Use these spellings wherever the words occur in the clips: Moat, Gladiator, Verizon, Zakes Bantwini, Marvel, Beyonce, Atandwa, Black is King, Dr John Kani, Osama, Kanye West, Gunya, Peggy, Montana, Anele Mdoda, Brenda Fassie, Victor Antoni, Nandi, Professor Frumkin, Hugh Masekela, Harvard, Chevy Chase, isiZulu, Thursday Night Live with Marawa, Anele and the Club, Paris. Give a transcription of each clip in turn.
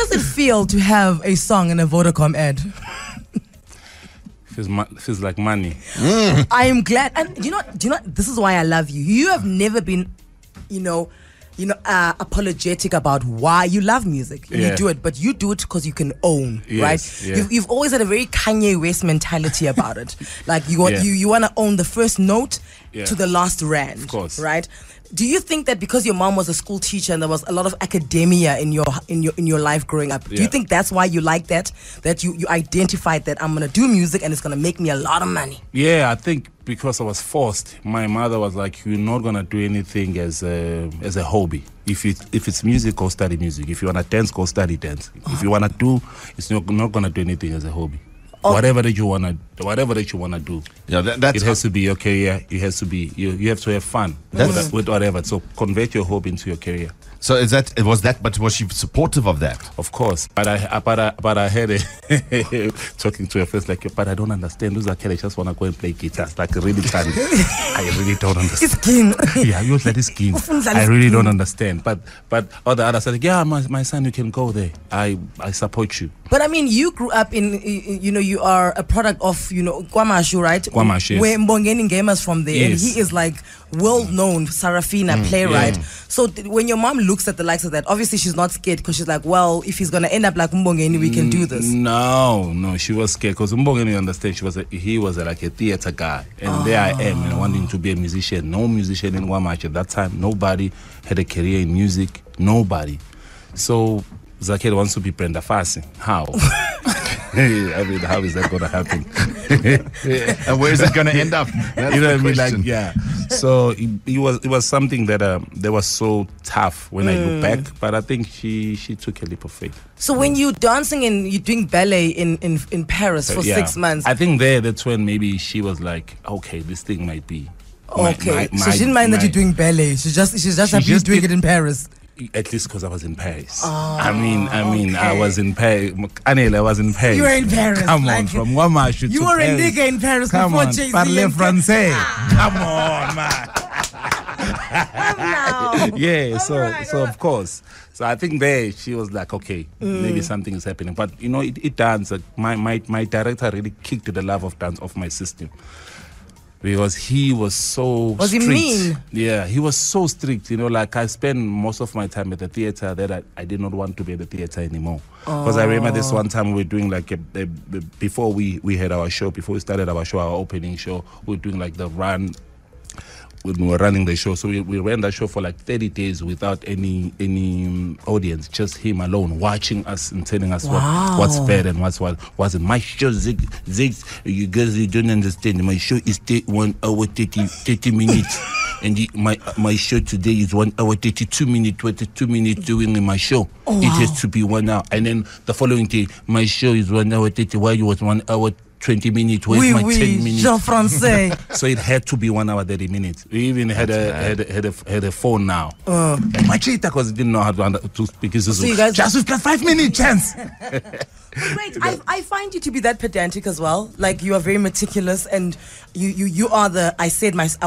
does it feel to have a song in a Vodacom ad? Feels like money. I am glad, and you know, this is why I love you. You have never been, apologetic about why you love music. Yeah. You do it, but you do it because you can own, yes, right? Yeah. You've always had a very Kanye West mentality about it. Like you want to own the first note to the last rand, of course, right? Do you think that because your mom was a school teacher and there was a lot of academia in your life growing up, do you think that's why you like that? That you identified that I'm gonna do music and it's gonna make me a lot of money? Yeah, I think because I was forced. My mother was like, "You're not gonna do anything as a hobby. If it's music, go study music. If you wanna dance, go study dance. If you wanna do, it's not gonna do anything as a hobby. Oh. Whatever that you wanna do, it has to be your career. It has to be you have to have fun with whatever. So convert your hobby into your career. So was she supportive of that? Of course, but I heard it talking to her first like, but I don't understand. Those are kids just wanna go and play guitars like really funny. I really don't understand. It's king. Yeah, you said it's king. I really don't understand. But on the other side, yeah, my son, you can go there. I support you. But I mean, you grew up in you are a product of Kwamashu, right? Kwamashu, yes. Where Mbongeni came from there, yes. And he is like well-known Sarafina playwright. Yeah. So when your mom looks at the likes of that, obviously she's not scared because she's like, well, if he's gonna end up like Mbongeni, we can do this. No, she was scared because Mbongeni, you understand, he was like a theater guy, and there I am, wanting to be a musician. No musician in Kwamashu at that time. Nobody had a career in music. Nobody. So Zakes wants to be Brenda Fassie. How? I mean, how is that going to happen? And where is it going to end up? That's you know what I mean? Like, yeah. So it was something that that was so tough when I look back, but I think she took a leap of faith. So when you're dancing and you're doing ballet in Paris for 6 months, I think that's when maybe she was like, okay, this thing might be. Okay, so she didn't mind that you're doing ballet. She just happy you're doing it in Paris. At least because I was in Paris. Oh, I mean, okay. I was in Paris. Anele, I was in Paris. You were in Paris. Come on, from Kwamashu. You were a nigga in Paris before Jay-Z. Parle français. Come on, man. Yeah, so of course. So I think there she was like, okay, maybe something is happening. But it dance. My director really kicked the love of dance off my system. Because he was so strict. Was he mean? Yeah, he was so strict. Like I spent most of my time at the theater that I did not want to be at the theater anymore. Because I remember this one time we were doing like, before we had our show, before we started our show, our opening show, we were doing like the run, when we were running the show. So we ran that show for like 30 days without any audience, just him alone watching us and telling us what's bad and what's in my show. Ziggs, you guys, you don't understand. My show is 1 hour 30 minutes, and my show today is 1 hour 32 minutes. What is 2 minutes doing in my show? Oh, wow. It has to be 1 hour, and then the following day my show is 1 hour 30. Why it was 1 hour? 20 minutes, where's my 10 minutes? Jean Francais. So it had to be 1 hour, 30 minutes. We even had a phone now. Machita, because didn't know how to speak isiZulu. So you guys just with that 5 minute chance. Great. I find you to be that pedantic as well. Like you are very meticulous, and you are the. I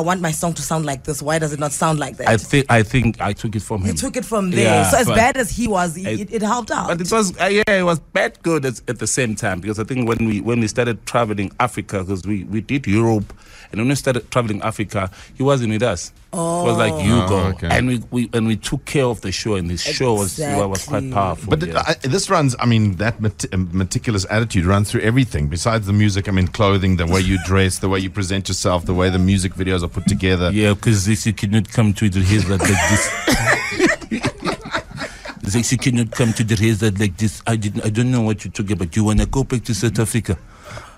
want my song to sound like this. Why does it not sound like that? I think I took it from him. You took it from there. Yeah, so as bad as he was, it helped out. But it was it was bad good at the same time, because I think when we started traveling Africa, because we did Europe, and when we started traveling Africa, he wasn't with us. It was like Hugo, okay. And we took care of the show, and this show was quite powerful. But this runs, I mean, that meticulous attitude runs through everything besides the music. I mean, clothing, the way you dress, the way you present yourself, the way the music videos are put together. Yeah, because this you cannot come to the result like this. You cannot come to the result like this. I don't know what you talk about. You wanna go back to South Africa?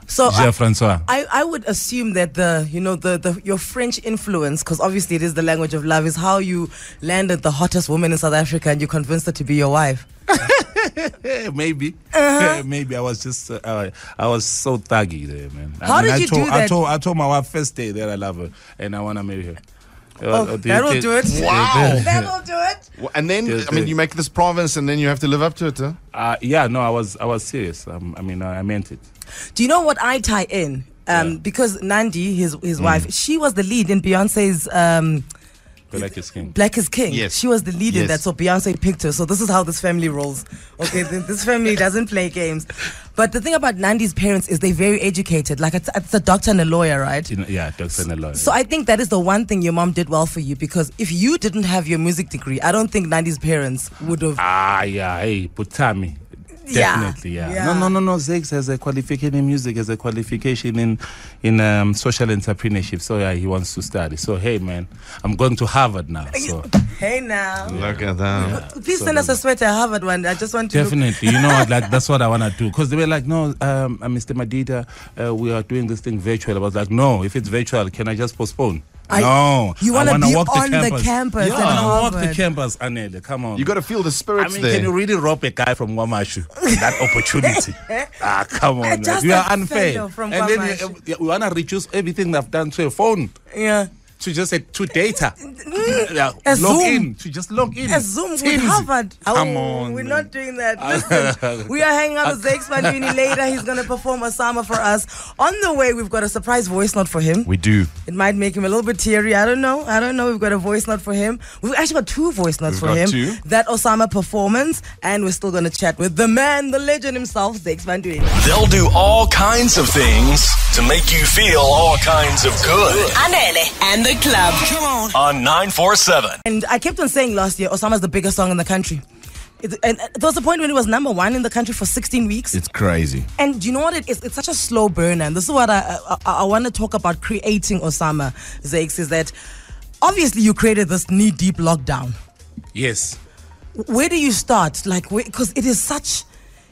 So I would assume that your French influence, because obviously it is the language of love, is how you landed the hottest woman in South Africa and you convinced her to be your wife. Maybe, maybe I was so thuggy there, man. How did you do that? I told my wife first day that I love her and I want to marry her. That'll do it. Wow, that'll do it. Well, and then you make this province, and then you have to live up to it. Huh? I was serious. I meant it. Do you know what I tie in? Because Nandi, his wife, she was the lead in Beyonce's Black is King. Black is King. Yes. She was the lead in that, so Beyonce picked her. So this is how this family rolls. Okay, this family doesn't play games. But the thing about Nandi's parents is they're very educated. Like, it's a doctor and a lawyer, right? Yeah, doctor and a lawyer. So I think that is the one thing your mom did well for you, because if you didn't have your music degree, I don't think Nandi's parents would have. Putami. Definitely, yeah. No. Zakes has a qualification in music, has a qualification in social entrepreneurship. So yeah, he wants to study. So hey, man, I'm going to Harvard now. So. Hey now, look at that. Yeah. Please send us a sweater, Harvard one. I just want to definitely. You know what? Like that's what I want to do. Because they were like, no, Mr. Madita, we are doing this thing virtual. I was like, no, if it's virtual, can I just postpone? You want to be walk on the campus. Yeah, I want to walk the campus, Anele. Come on. You got to feel the spirits there. I mean, can you really rob a guy from Kwamashu? That opportunity. Come on. You are unfair. And then we want to reduce everything they've done to a phone. Yeah. To just say, to data. To just log in. A Zoom with Harvard. Come on. We're not doing that. Listen, we are hanging out with Zakes Bantwini later. He's going to perform Osama for us. On the way, we've got a surprise voice note for him. We do. It might make him a little bit teary. I don't know. We've got a voice note for him. We've actually got two voice notes for him. Two. That Osama performance. And we're still going to chat with the man, the legend himself, Zakes Bantwini. They'll do all kinds of things to make you feel all kinds of good. Anele and the Club. Come on 947. And I kept on saying last year, Osama's the biggest song in the country. And there was a point when it was number one in the country for 16 weeks. It's crazy. And you know what it is? It's such a slow burner. And this is what I want to talk about creating Osama, Zakes, is that obviously you created this knee-deep lockdown. Yes. Where do you start? Like, because it is such...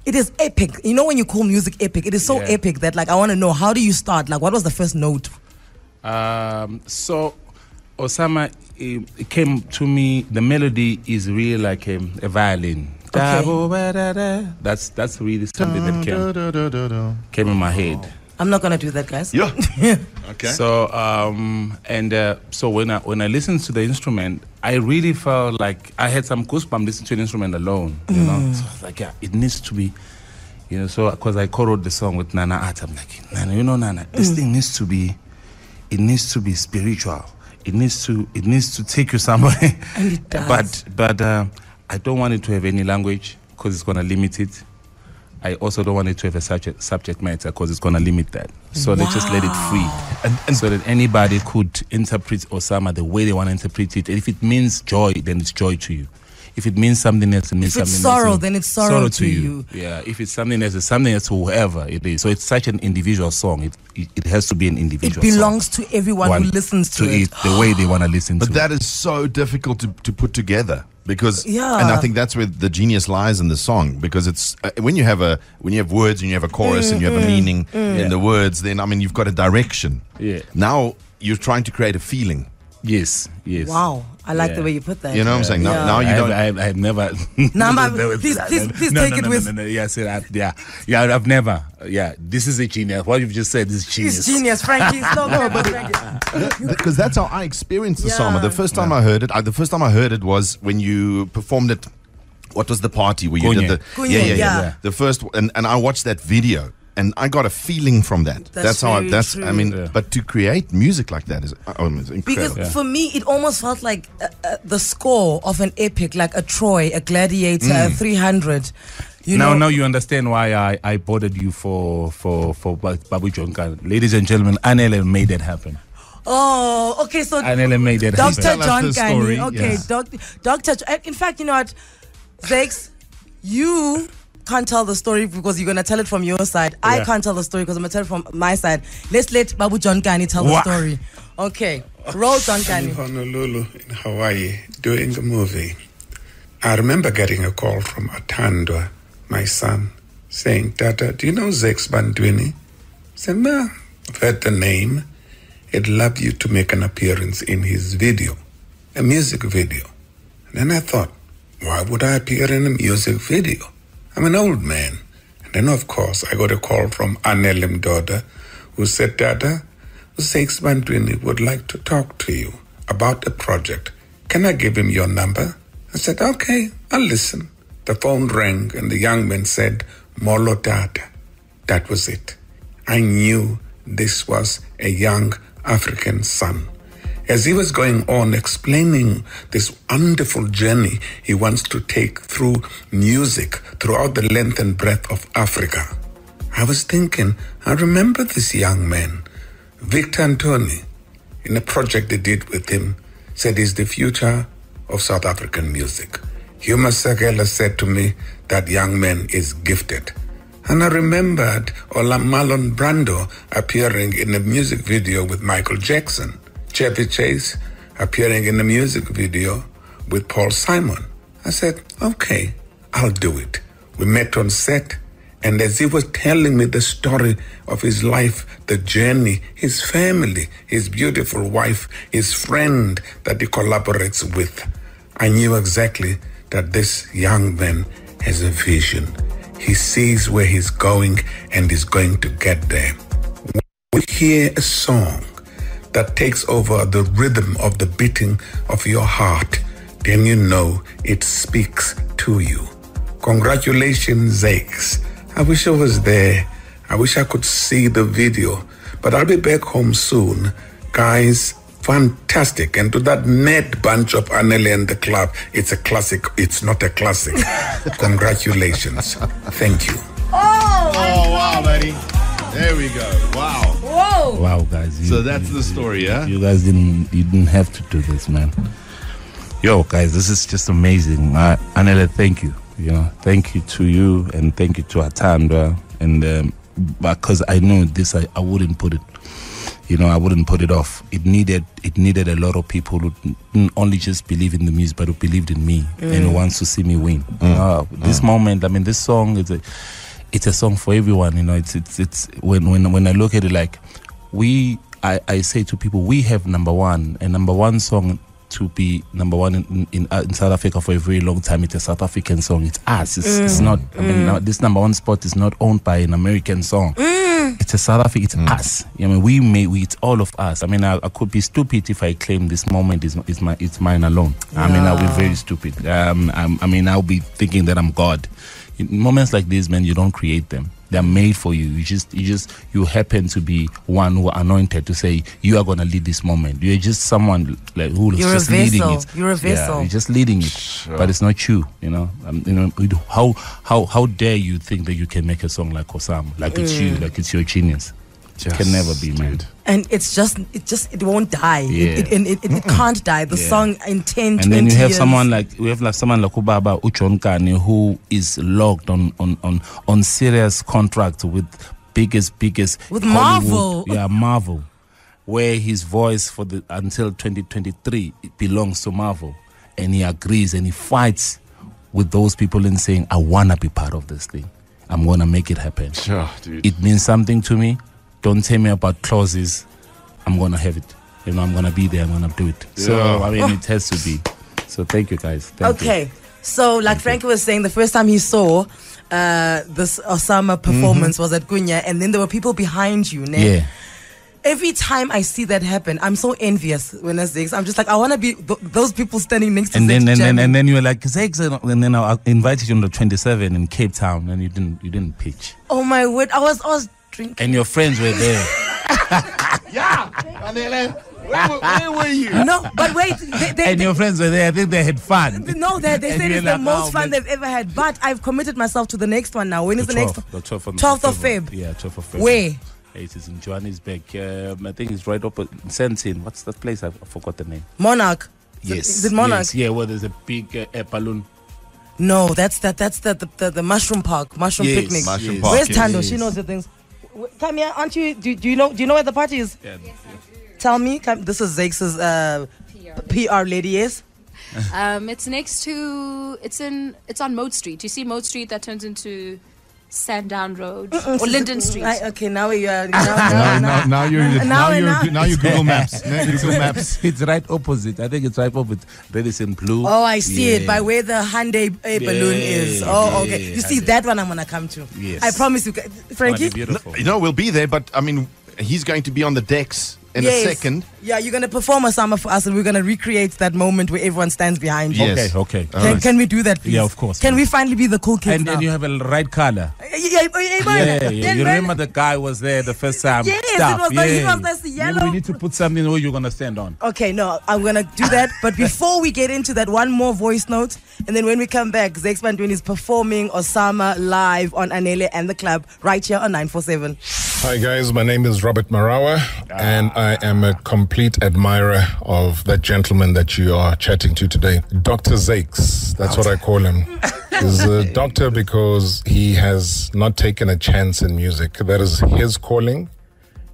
It is epic. You know when you call music epic, it is so epic that, like, I want to know, how do you start? Like, what was the first note? So Osama came to me. The melody is really like a violin. Okay. That's really something that came in my head. I'm not gonna do that, guys. Yeah. Okay. So so when I listened to the instrument, I really felt like I had some goosebumps listening to an instrument alone. You know, so I was like, yeah, it needs to be. You know, so because I co-wrote the song with Nana Atta, I'm like, Nana, you know, Nana, this thing needs to be. It needs to be spiritual. It needs to take you somewhere. And it does. But I don't want it to have any language because it's going to limit it. I also don't want it to have a subject matter because it's going to limit that. So let's just let it free. And so that anybody could interpret Osama the way they want to interpret it. And if it means joy, then it's joy to you. If it means something else, it means something else. If it's sorrow, then it's sorrow to you. Yeah, if it's something else, it's something else to whoever it is. So it's such an individual song. It has to be an individual song. It belongs to everyone who listens to it. The way they want to listen to it. But that is so difficult to put together. Because, and I think that's where the genius lies in the song. Because it's when you have words and you have a chorus and you have a meaning in the words, then, I mean, you've got a direction. Yeah. Now you're trying to create a feeling. Yes. Wow. I like the way you put that. You know what I'm saying? Now you don't. I've never. Please take it with. No. I've never. Yeah, this is a genius. What you've just said is genius. It's genius, Frankie. It's so good, Frankie. Because that's how I experienced the song. The first time I heard it, was when you performed it. What was the party where you did the Gunya? Yeah. The first, and I watched that video. And I got a feeling from that. That's how. True. I mean, but to create music like that is incredible. Because for me, it almost felt like the score of an epic, like a Troy, a Gladiator, a 300. Now you understand why I boarded you for Babu John Kani. Ladies and gentlemen, Anele made that happen. Oh, okay. So Anele made that happen. Dr. John Kani. Okay, yes. Doctor. In fact, you know what, Zakes, you. Can't tell the story because you're going to tell it from your side. Yeah. I can't tell the story because I'm going to tell it from my side. Let's let Babu John Kani tell the story. Okay. Roll John Kani. In Honolulu, in Hawaii, doing a movie. I remember getting a call from Atandwa, my son, saying, Tata, do you know Zakes Bantwini? I said, no. I've heard the name. I'd love you to make an appearance in his video, a music video. And then I thought, why would I appear in a music video? I'm an old man. And then, of course, I got a call from Anele Mdoda, who said, Dada, Zakes Bantwini would like to talk to you about a project. Can I give him your number? I said, okay, I'll listen. The phone rang and the young man said, Molo Dada. That was it. I knew this was a young African son. as he was going on explaining this wonderful journey he wants to take through music throughout the length and breadth of Africa, I was thinking, I remember this young man, Victor Antoni, in a project they did with him, said he's the future of South African music. Hugh Masekela said to me, that young man is gifted. And I remembered Marlon Brando appearing in a music video with Michael Jackson, Chevy Chase appearing in a music video with Paul Simon. I said, okay, I'll do it. We met on set, and as he was telling me the story of his life, the journey, his family, his beautiful wife, his friend that he collaborates with, I knew exactly that this young man has a vision. He sees where he's going and he's going to get there. We hear a song that takes over the rhythm of the beating of your heart, then you know it speaks to you. Congratulations, Zakes. I wish I was there. I wish I could see the video, but I'll be back home soon. Guys, fantastic. And to that mad bunch of Anele and the Club, it's a classic. It's not a classic. Congratulations. Thank you. Oh wow, buddy. There we go. Wow. Whoa. Wow, guys. So that's the story, yeah? You guys didn't have to do this, man. Yo, guys, this is just amazing. Anele, thank you. You know, thank you to you and thank you to Atandwa. And because I know this, I wouldn't put it. You know, I wouldn't put it off. It needed a lot of people who didn't only just believe in the music, but who believed in me and who wants to see me win. This moment, I mean, this song is a song for everyone. You know, it's when I look at it, like I say to people, we have a number one song to be number one in South Africa for a very long time. It's a South African song. It's us. It's not. I mean, now, this number one spot is not owned by an American song. It's a South Africa. It's us. I mean, it's all of us. I mean, I could be stupid if I claim this moment is mine alone. Yeah. I mean, I'll be very stupid. I'll be thinking that I'm God. In moments like this, man, you don't create them. They're made for you. You happen to be one who are anointed to say you are gonna lead this moment. You're just someone like who's just leading it. You're a vessel. Yeah, you're just leading it, sure. But it's not you. You know, how dare you think that you can make a song like Osama? Like it's you, like it's your genius. Just can never be made. And it's just it won't die. Yeah. It can't die. The song in 10, 20 years. And then you have someone like Ubaba Uchon Kani, who is locked on serious contract with biggest with Hollywood. Marvel. Yeah, Marvel, where his voice for the until 2023 it belongs to Marvel, and he agrees and he fights with those people in saying, I wanna be part of this thing. I'm gonna make it happen. Sure, dude. It means something to me. Don't tell me about clauses. I'm gonna have it. You know, I'm gonna be there. I'm gonna do it. Yeah. So I mean, it has to be. So thank you, guys. Thank you. So like Frankie was saying, the first time he saw this Osama performance was at Gunya, and then there were people behind you. Now. Yeah. Every time I see that happen, I'm so envious when I Zakes. I'm just like, I want to be those people standing next to Zakes. And then you were like, Zakes, and then I invited you on the 27 in Cape Town, and you didn't pitch. Oh my word! I was. Drinking. And your friends were there. Yeah. Anele, where were you? No, but wait. They, your friends were there. I think they had fun. No, they said it's like, the most fun they've ever had. But I've committed myself to the next one now. When is the next one? The 12th of February. Yeah, 12th of February. Where? It is in Johannesburg. I think it's right up in Sandton. What's that place? I forgot the name. Monarch. Yes. Is it Monarch? Yes. Yeah, well, there's a big air balloon. No, that's the mushroom park. Mushroom picnic. Mushroom park. Where's Tando? Yes. She knows the things. Come here, aren't you? Do you know where the party is? Yeah. Yes, I do. Tell me. This is Zakes' PR lady. Yes. It's next to. It's on Moat Street. You see Moat Street that turns into Sandown Road or Linden Street. Okay, now you are. Now you Google Maps. Google Maps. It's right opposite. I think it's right opposite. Redison Blue. Oh, I see it by where the Hyundai balloon is. Oh, okay. You see that one? I'm gonna come to. Yes. I promise you, Frankie. Beautiful. No, we'll be there. But I mean, he's going to be on the decks. In a second. Yeah, you're going to perform a summer for us and we're going to recreate that moment where everyone stands behind you. Yes. Okay. Can we do that, please? Yeah, of course. Can we finally be the cool kids now? And you have a right color. Yeah, you remember the guy was there the first time. He was this yellow. We need to put something where you're going to stand on. Okay, no, I'm going to do that. But before we get into that, one more voice note. And then when we come back, Zakes Bantwini is performing Osama live on Anele and the Club right here on 947. Hi guys, my name is Robert Marawa and I am a complete admirer of that gentleman that you are chatting to today. Dr. Zakes, that's what I call him. He's a doctor because he has not taken a chance in music. That is his calling.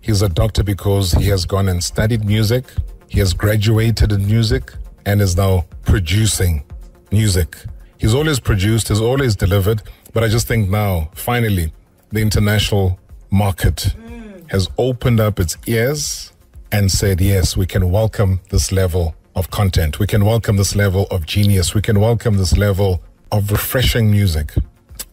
He's a doctor because he has gone and studied music. He has graduated in music and is now producing music. He's always produced, he's always delivered. But I just think now, finally, the international market has opened up its ears and said, yes, we can welcome this level of content. We can welcome this level of genius. We can welcome this level of refreshing music.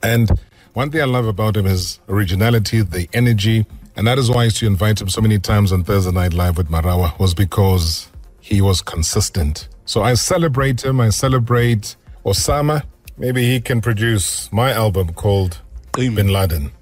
And one thing I love about him is originality, the energy. And that is why I used to invite him so many times on Thursday Night Live with Marawa, was because he was consistent. So I celebrate him. I celebrate Osama. Maybe he can produce my album called Bin Laden.